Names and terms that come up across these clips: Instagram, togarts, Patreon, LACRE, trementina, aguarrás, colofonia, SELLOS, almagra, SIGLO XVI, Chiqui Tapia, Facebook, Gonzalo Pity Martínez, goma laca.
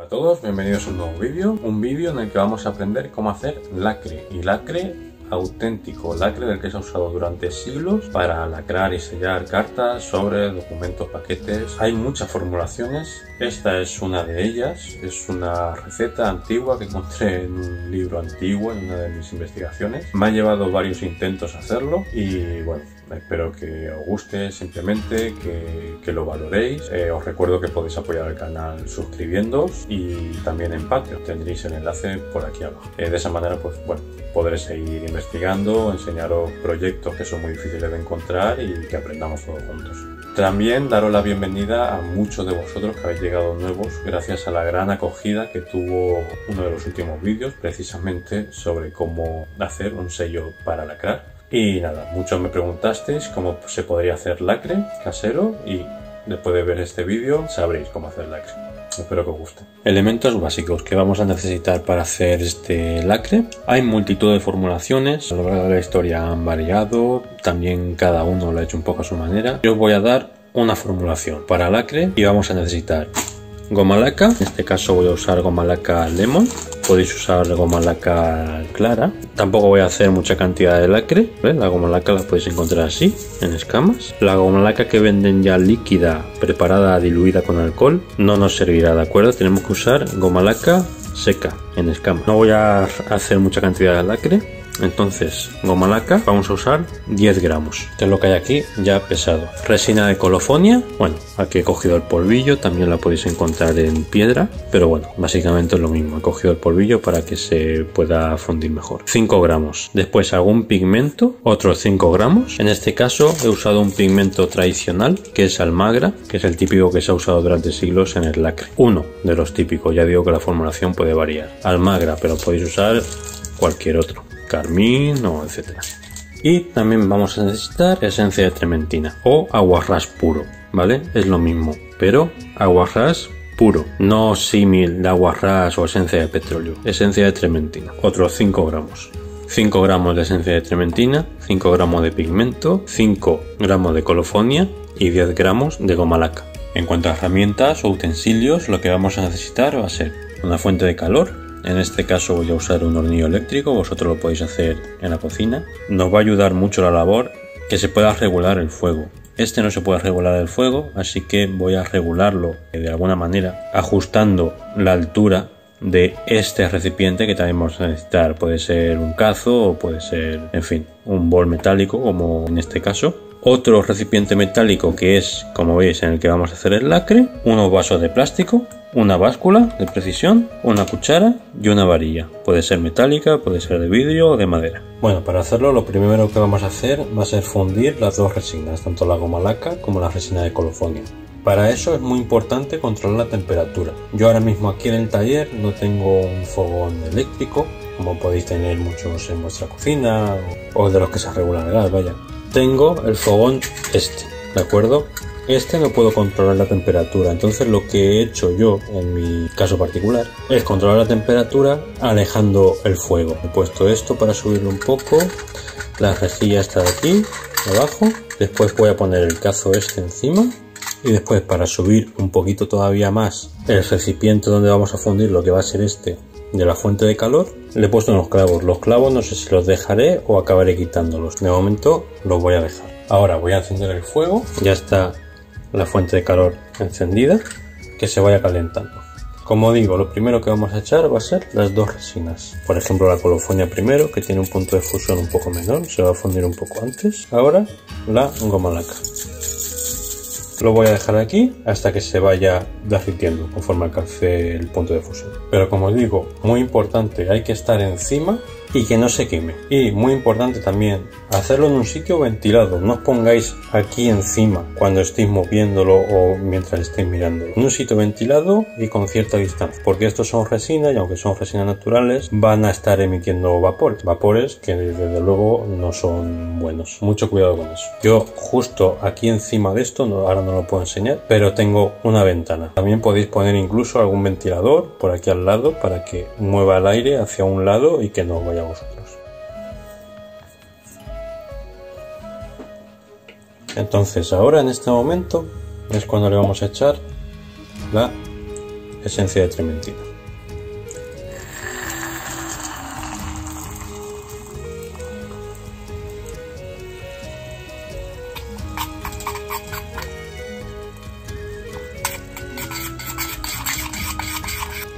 Hola a todos, bienvenidos a un nuevo vídeo, en el que vamos a aprender cómo hacer lacre y lacre auténtico, lacre del que se ha usado durante siglos para lacrar y sellar cartas, sobres, documentos, paquetes. Hay muchas formulaciones, esta es una de ellas, es una receta antigua que encontré en un libro antiguo, en una de mis investigaciones. Me ha llevado varios intentos hacerlo y bueno, espero que os guste, simplemente que lo valoréis. Os recuerdo que podéis apoyar al canal suscribiéndoos y también en Patreon. Tendréis el enlace por aquí abajo. De esa manera, pues bueno, podré seguir investigando, enseñaros proyectos que son muy difíciles de encontrar y que aprendamos todos juntos. También daros la bienvenida a muchos de vosotros que habéis llegado nuevos gracias a la gran acogida que tuvo uno de los últimos vídeos, precisamente sobre cómo hacer un sello para lacrar. Y nada, muchos me preguntasteis cómo se podría hacer lacre casero y después de ver este vídeo sabréis cómo hacer lacre. Espero que os guste. Elementos básicos que vamos a necesitar para hacer este lacre. Hay multitud de formulaciones, a lo largo de la historia han variado, también cada uno lo ha hecho un poco a su manera. Yo os voy a dar una formulación para lacre y vamos a necesitar goma laca, en este caso voy a usar goma laca lemon. Podéis usar goma laca clara. Tampoco voy a hacer mucha cantidad de lacre. ¿Ves? La goma laca la podéis encontrar así, en escamas. La goma laca que venden ya líquida, preparada, diluida con alcohol, no nos servirá, ¿de acuerdo? Tenemos que usar goma laca seca, en escamas. No voy a hacer mucha cantidad de lacre. Entonces, goma laca, vamos a usar 10 gramos. Esto es lo que hay aquí, ya pesado. Resina de colofonia, bueno, aquí he cogido el polvillo, también la podéis encontrar en piedra, pero bueno, básicamente es lo mismo. He cogido el polvillo para que se pueda fundir mejor. 5 gramos. Después algún pigmento, otros 5 gramos. En este caso he usado un pigmento tradicional, que es almagra, que es el típico que se ha usado durante siglos en el lacre. Uno de los típicos, ya digo que la formulación puede variar. Almagra, pero podéis usar cualquier otro. Carmín o etcétera. Y también vamos a necesitar esencia de trementina o aguarrás puro, ¿vale? Es lo mismo, pero aguarrás puro, no símil de aguarrás o esencia de petróleo, esencia de trementina, otros 5 gramos. 5 gramos de esencia de trementina, 5 gramos de pigmento, 5 gramos de colofonia y 10 gramos de goma laca. En cuanto a herramientas o utensilios, lo que vamos a necesitar va a ser una fuente de calor. En este caso voy a usar un hornillo eléctrico, vosotros lo podéis hacer en la cocina. Nos va a ayudar mucho la labor que se pueda regular el fuego. Este no se puede regular el fuego, así que voy a regularlo de alguna manera ajustando la altura de este recipiente que también vamos a necesitar. Puede ser un cazo o puede ser, en fin, un bol metálico como en este caso. Otro recipiente metálico que es, como veis, en el que vamos a hacer el lacre, unos vasos de plástico, una báscula de precisión, una cuchara y una varilla. Puede ser metálica, puede ser de vidrio o de madera. Bueno, para hacerlo lo primero que vamos a hacer va a ser fundir las dos resinas, tanto la goma laca como la resina de colofonia. Para eso es muy importante controlar la temperatura. Yo ahora mismo aquí en el taller no tengo un fogón eléctrico, como podéis tener muchos en vuestra cocina o de los que se regulan el gas, vaya. Tengo el fogón este, ¿de acuerdo? Este no puedo controlar la temperatura, entonces lo que he hecho yo en mi caso particular es controlar la temperatura alejando el fuego. He puesto esto para subirlo un poco, la rejilla está de aquí, abajo, después voy a poner el cazo este encima y después, para subir un poquito todavía más el recipiente donde vamos a fundir lo que va a ser este de la fuente de calor, le he puesto unos clavos. Los clavos no sé si los dejaré o acabaré quitándolos. De momento los voy a dejar. Ahora voy a encender el fuego. Ya está la fuente de calor encendida, que se vaya calentando. Como digo, lo primero que vamos a echar va a ser las dos resinas. Por ejemplo, la colofonia primero, que tiene un punto de fusión un poco menor, se va a fundir un poco antes. Ahora la goma laca. Lo voy a dejar aquí hasta que se vaya derritiendo conforme alcance el punto de fusión. Pero como os digo, muy importante, hay que estar encima y que no se queme. Y muy importante también, hacerlo en un sitio ventilado. No os pongáis aquí encima cuando estéis moviéndolo o mientras estéis mirándolo. En un sitio ventilado y con cierta distancia, porque estos son resinas y aunque son resinas naturales van a estar emitiendo vapores. Vapores que desde luego no son buenos. Mucho cuidado con eso. Yo justo aquí encima de esto, ahora no lo puedo enseñar, pero tengo una ventana. También podéis poner incluso algún ventilador por aquí al lado para que mueva el aire hacia un lado y que no os vaya a vosotros. Entonces ahora en este momento es cuando le vamos a echar la esencia de trementina.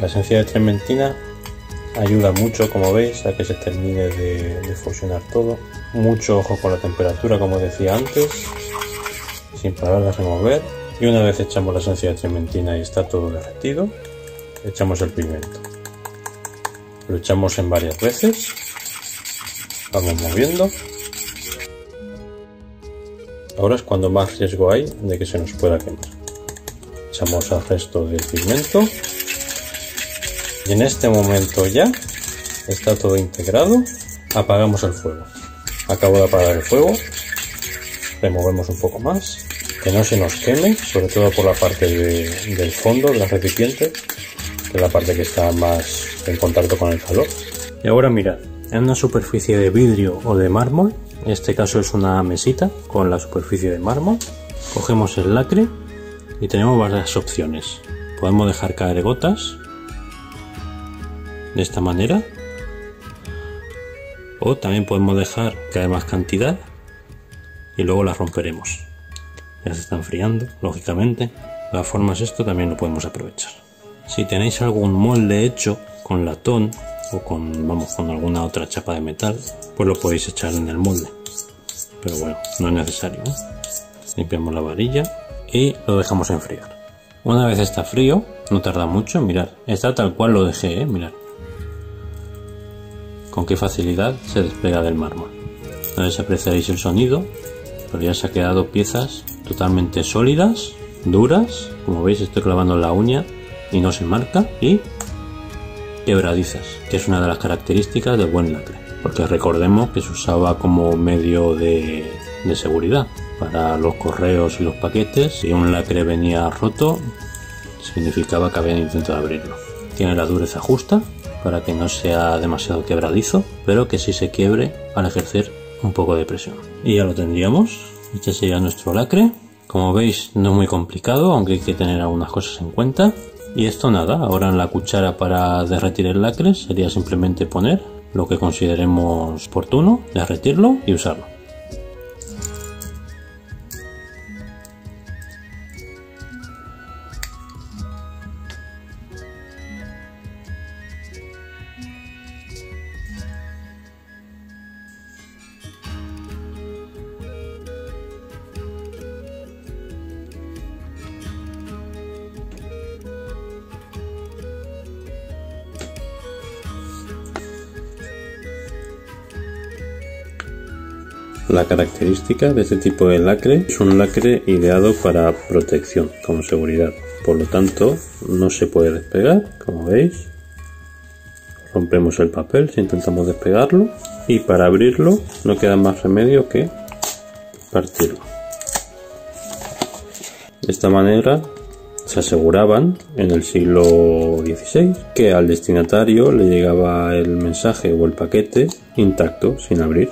La esencia de trementina ayuda mucho, como veis, a que se termine de fusionar todo. Mucho ojo con la temperatura, como decía antes, sin parar de remover. Y una vez echamos la esencia de trementina y está todo derretido, echamos el pimiento. Lo echamos en varias veces, vamos moviendo. Ahora es cuando más riesgo hay de que se nos pueda quemar. Echamos al resto del pimiento. Y en este momento ya está todo integrado. Apagamos el fuego. Acabo de apagar el fuego. Removemos un poco más, que no se nos queme, sobre todo por la parte del fondo de los recipientes, que es la parte que está más en contacto con el calor. Y ahora mirad, en una superficie de vidrio o de mármol, en este caso es una mesita con la superficie de mármol, cogemos el lacre y tenemos varias opciones. Podemos dejar caer gotas de esta manera, o también podemos dejar caer más cantidad y luego las romperemos. Ya se está enfriando, lógicamente. Las formas, esto también lo podemos aprovechar. Si tenéis algún molde hecho con latón o con alguna otra chapa de metal, pues lo podéis echar en el molde, pero bueno, no es necesario, ¿eh? Limpiamos la varilla y lo dejamos enfriar. Una vez está frío, no tarda mucho. Mirad, está tal cual lo dejé, ¿eh? Mirad con qué facilidad se despega del mármol. No les apreciaréis el sonido, pero ya se ha quedado piezas totalmente sólidas, duras. Como veis, estoy clavando la uña y no se marca, y quebradizas, que es una de las características del buen lacre, porque recordemos que se usaba como medio de seguridad para los correos y los paquetes. Si un lacre venía roto, significaba que habían intentado abrirlo. Tiene la dureza justa para que no sea demasiado quebradizo, pero que sí se quiebre al ejercer un poco de presión. Y ya lo tendríamos. Este sería nuestro lacre. Como veis, no es muy complicado, aunque hay que tener algunas cosas en cuenta. Y esto nada, ahora en la cuchara para derretir el lacre sería simplemente poner lo que consideremos oportuno, derretirlo y usarlo. La característica de este tipo de lacre es un lacre ideado para protección, como seguridad. Por lo tanto, no se puede despegar, como veis. Rompemos el papel si intentamos despegarlo. Y para abrirlo no queda más remedio que partirlo. De esta manera se aseguraban en el siglo XVI que al destinatario le llegaba el mensaje o el paquete intacto, sin abrir.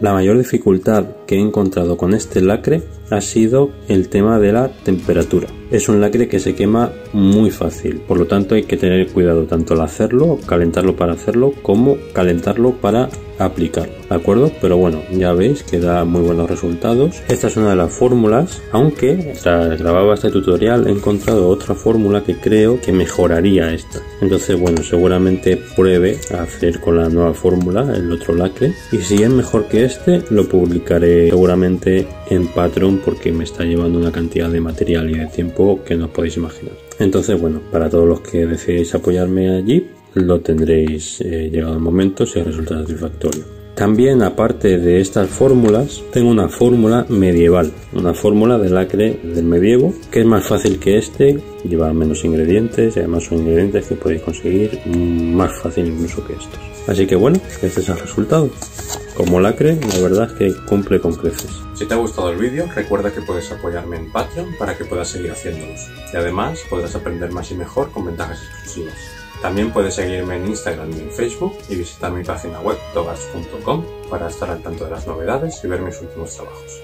La mayor dificultad que he encontrado con este lacre ha sido el tema de la temperatura. Es un lacre que se quema muy fácil, por lo tanto hay que tener cuidado tanto al hacerlo, calentarlo para hacerlo, como calentarlo para aplicarlo, ¿de acuerdo? Pero bueno, ya veis que da muy buenos resultados. Esta es una de las fórmulas, aunque mientras grababa este tutorial he encontrado otra fórmula que creo que mejoraría esta. Entonces bueno, seguramente pruebe a hacer con la nueva fórmula el otro lacre, y si es mejor que este lo publicaré seguramente en Patreon, porque me está llevando una cantidad de material y de tiempo que no os podéis imaginar. Entonces bueno, para todos los que deseéis apoyarme allí, lo tendréis llegado el momento si resulta satisfactorio. También, aparte de estas fórmulas, tengo una fórmula medieval, una fórmula de lacre del medievo, que es más fácil que este, lleva menos ingredientes y además son ingredientes que podéis conseguir más fácil incluso que estos. Así que bueno, este es el resultado. Como lacre, la verdad es que cumple con creces. Si te ha gustado el vídeo, recuerda que puedes apoyarme en Patreon para que puedas seguir haciéndolos, y además podrás aprender más y mejor con ventajas exclusivas. También puedes seguirme en Instagram y en Facebook, y visitar mi página web togars.com para estar al tanto de las novedades y ver mis últimos trabajos.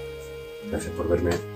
Gracias por verme.